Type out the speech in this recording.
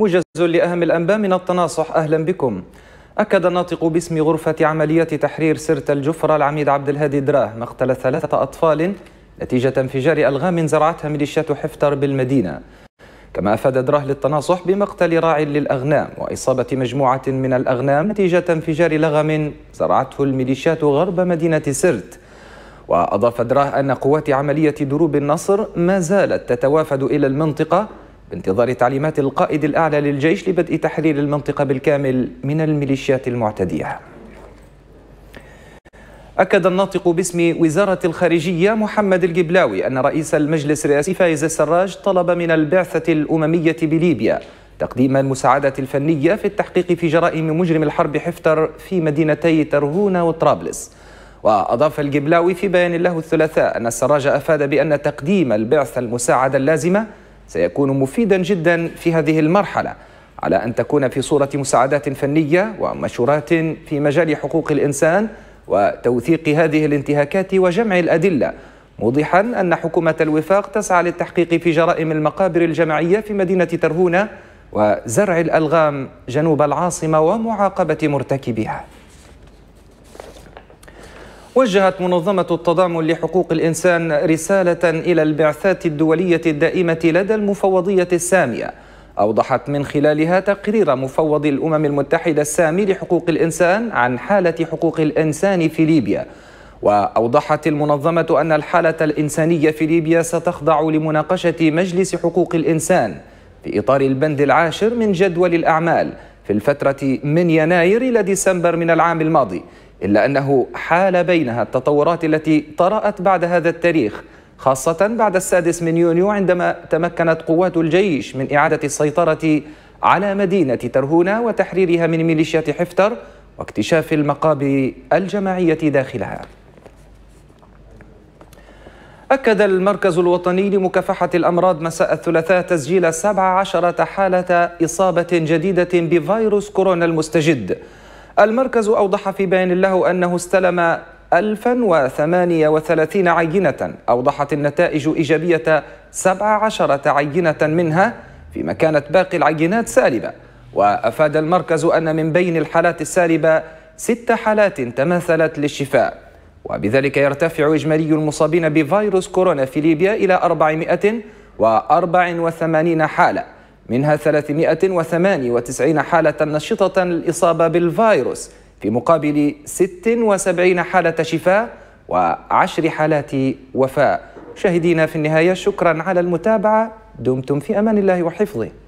موجز لأهم الأنباء من التناصح. أهلا بكم. أكد الناطق باسم غرفة عمليات تحرير سرت الجفرة العميد عبد الهادي دراه مقتل 3 أطفال نتيجة انفجار ألغام زرعتها ميليشيات حفتر بالمدينة. كما أفاد دراه للتناصح بمقتل راع للأغنام وإصابة مجموعة من الأغنام نتيجة انفجار لغم زرعته الميليشيات غرب مدينة سرت. وأضاف دراه أن قوات عملية دروب النصر ما زالت تتوافد إلى المنطقة بانتظار تعليمات القائد الأعلى للجيش لبدء تحرير المنطقة بالكامل من الميليشيات المعتدية. أكد الناطق باسم وزارة الخارجية محمد الجبلاوي أن رئيس المجلس الرئاسي فايز السراج طلب من البعثة الأممية بليبيا تقديم المساعدة الفنية في التحقيق في جرائم مجرم الحرب حفتر في مدينتي ترهونة وطرابلس. وأضاف الجبلاوي في بيان له الثلاثاء أن السراج أفاد بأن تقديم البعثة المساعدة اللازمة سيكون مفيدا جدا في هذه المرحلة، على أن تكون في صورة مساعدات فنية ومشورات في مجال حقوق الإنسان وتوثيق هذه الانتهاكات وجمع الأدلة، موضحا أن حكومة الوفاق تسعى للتحقيق في جرائم المقابر الجماعية في مدينة ترهونة وزرع الألغام جنوب العاصمة ومعاقبة مرتكبها. وجهت منظمة التضامن لحقوق الإنسان رسالة إلى البعثات الدولية الدائمة لدى المفوضية السامية، أوضحت من خلالها تقرير مفوض الأمم المتحدة السامي لحقوق الإنسان عن حالة حقوق الإنسان في ليبيا. وأوضحت المنظمة أن الحالة الإنسانية في ليبيا ستخضع لمناقشة مجلس حقوق الإنسان في إطار البند العاشر من جدول الأعمال في الفترة من يناير إلى ديسمبر من العام الماضي، إلا أنه حال بينها التطورات التي طرأت بعد هذا التاريخ، خاصة بعد 6 يونيو عندما تمكنت قوات الجيش من إعادة السيطرة على مدينة ترهونة وتحريرها من ميليشيات حفتر واكتشاف المقابر الجماعية داخلها. أكد المركز الوطني لمكافحة الأمراض مساء الثلاثاء تسجيل 17 حالة إصابة جديدة بفيروس كورونا المستجد. المركز أوضح في بيان له أنه استلم 1038 عينة، أوضحت النتائج إيجابية 17 عينة منها، فيما كانت باقي العينات سالبة. وأفاد المركز أن من بين الحالات السالبة 6 حالات تماثلت للشفاء، وبذلك يرتفع إجمالي المصابين بفيروس كورونا في ليبيا إلى 484 حالة، منها 398 حالة نشطة الإصابة بالفيروس، في مقابل 76 حالة شفاء و10 حالات وفاة. مشاهدينا في النهاية شكرا على المتابعة، دمتم في أمان الله وحفظه.